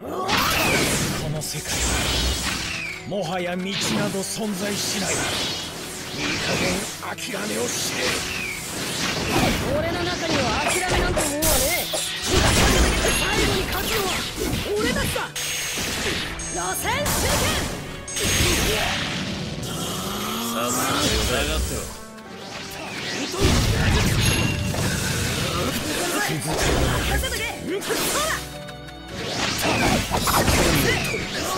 この世界はもはや道など存在しない。いい加減諦めを知れ。俺の中には諦めなんてもんはねえ。最後に勝つのは俺たちだ。螺旋手剣。さすがに疑ってはさっさと呼べ。 さっさと呼べ。 消えろ。 能力は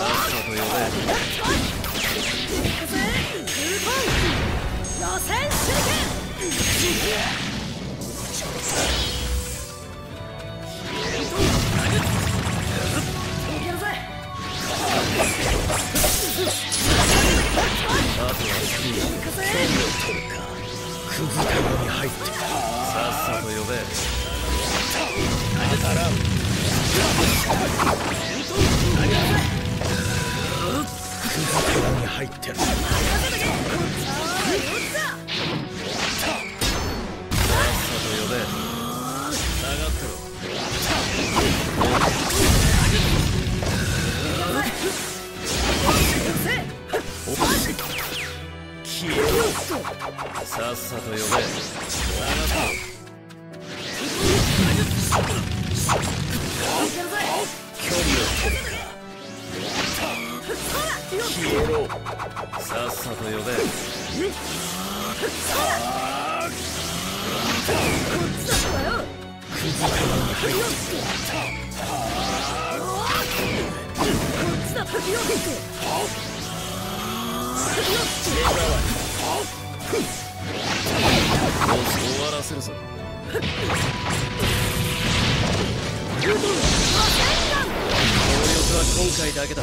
今回だけだ。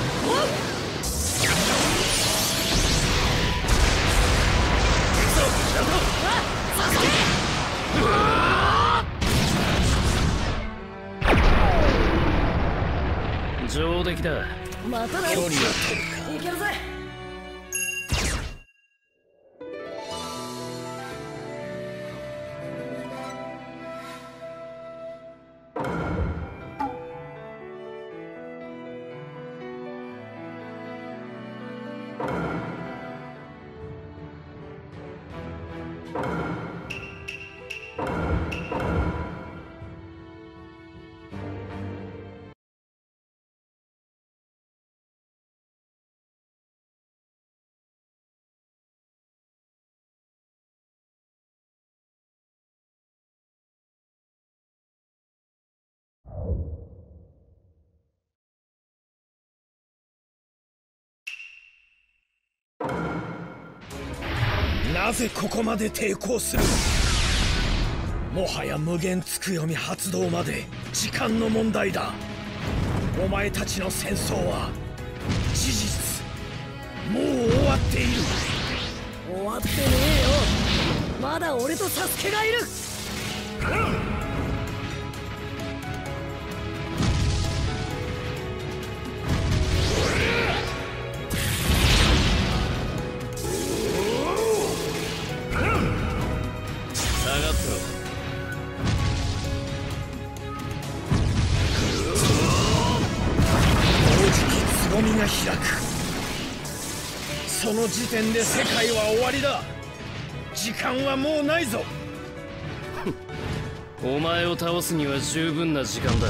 上出来だ。距離を取るか。 なぜここまで抵抗する？もはや無限つくよみ発動まで時間の問題だ。お前たちの戦争は事実もう終わっている。終わってねえよ。まだ俺とサスケがいる。うん。 その時点で世界は終わりだ。時間はもうないぞ。お前を倒すには十分な時間だ。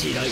知らんか。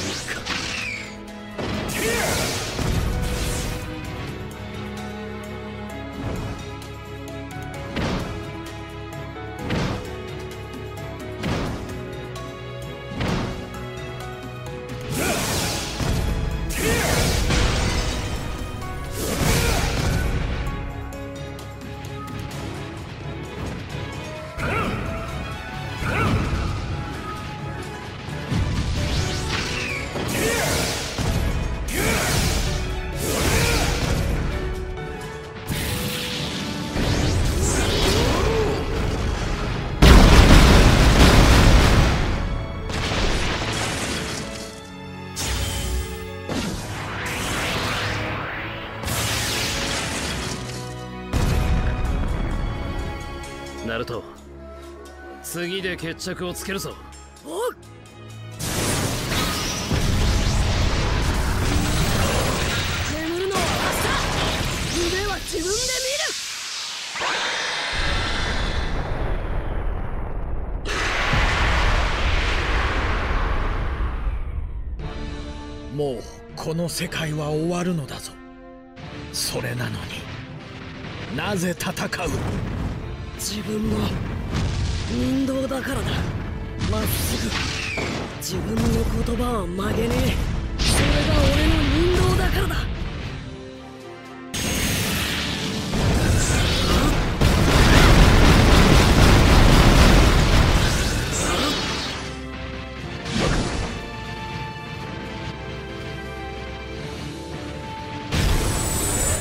ナルト、次で決着をつけるぞ。おっ眠るのは明日、夢は自分で見る。もうこの世界は終わるのだぞ。それなのになぜ戦う？自分の人道だからだ。まっすぐ自分の言葉は曲げねえ。それが俺の人道だからだ。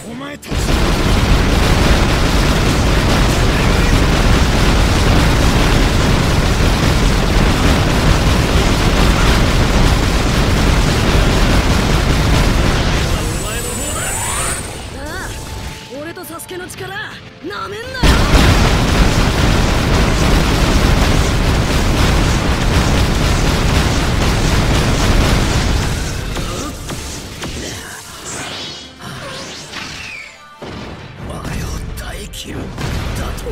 お前たちなめんなよ。お前を耐え切るんだと。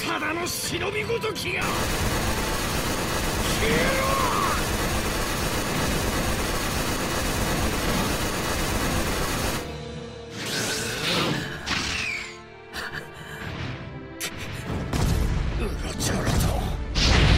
ただの忍びごときが消えろ。忍び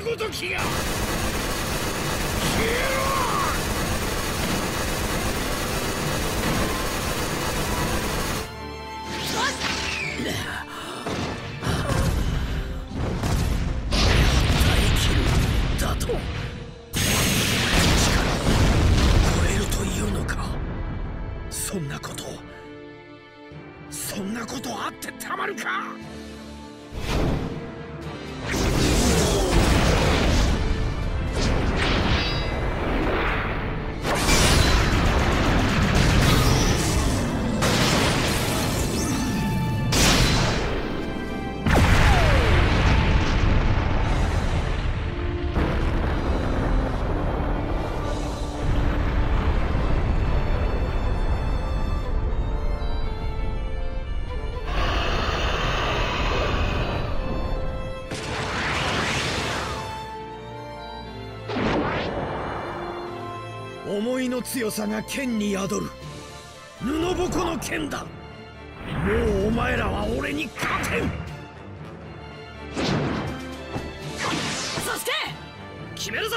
ごときが消えろ。耐え切るだと。力をるか。思いの強さが剣に宿る布ぼこの剣だ。もうお前らは俺に勝てん。サスケ、決めるぞ。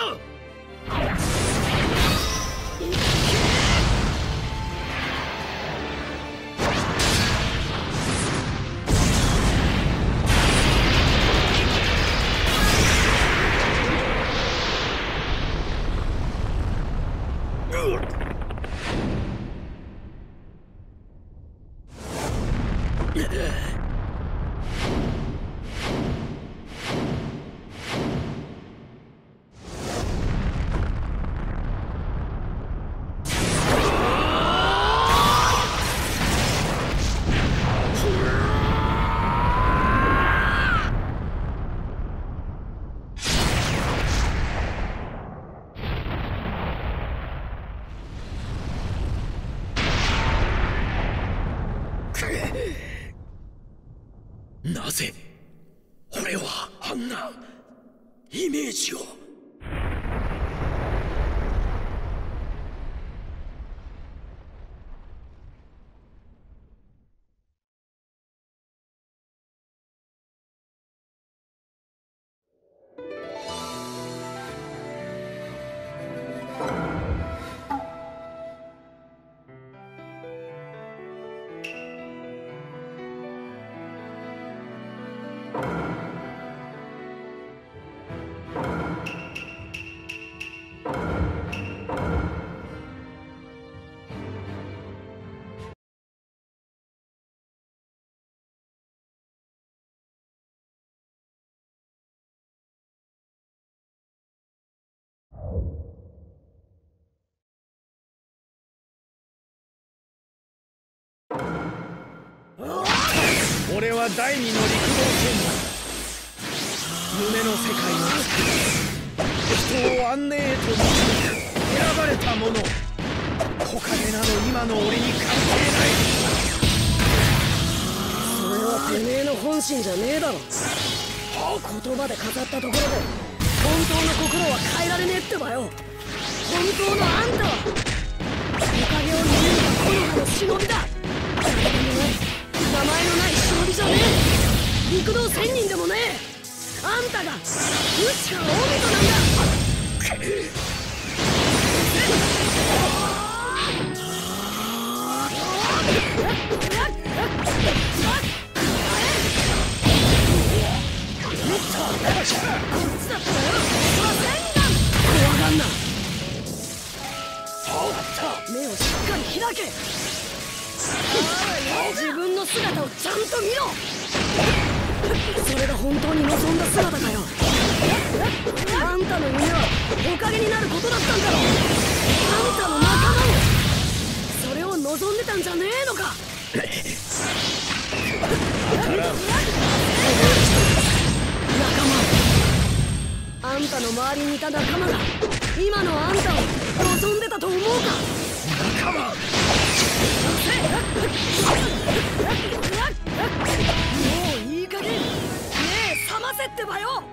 なぜ俺はあんなイメージを。俺は第二の陸道剣だ。夢の世界の人を安寧へと導く選ばれた者。木陰など今の俺に関係ない。それはてめえの本心じゃねえだろ。言葉で語ったところで本当の心は変えられねえってばよ。本当のあんたは木陰を逃げるのがこの世の忍びだ。名前のない忍びじゃねえ。陸道仙人でもねえ。あんたが宇宙の王女なんだ。目をしっかり開け。自分の姿をちゃんと見ろ。それが本当に望んだ姿かよ。あんたの夢はおかげになることだったんだろう。あんたの仲間もそれを望んでたんじゃねえのか。仲間、あんたの周りにいた仲間が今のあんたを望んでたと思うか。仲間、もういい加減目覚ませってばよ。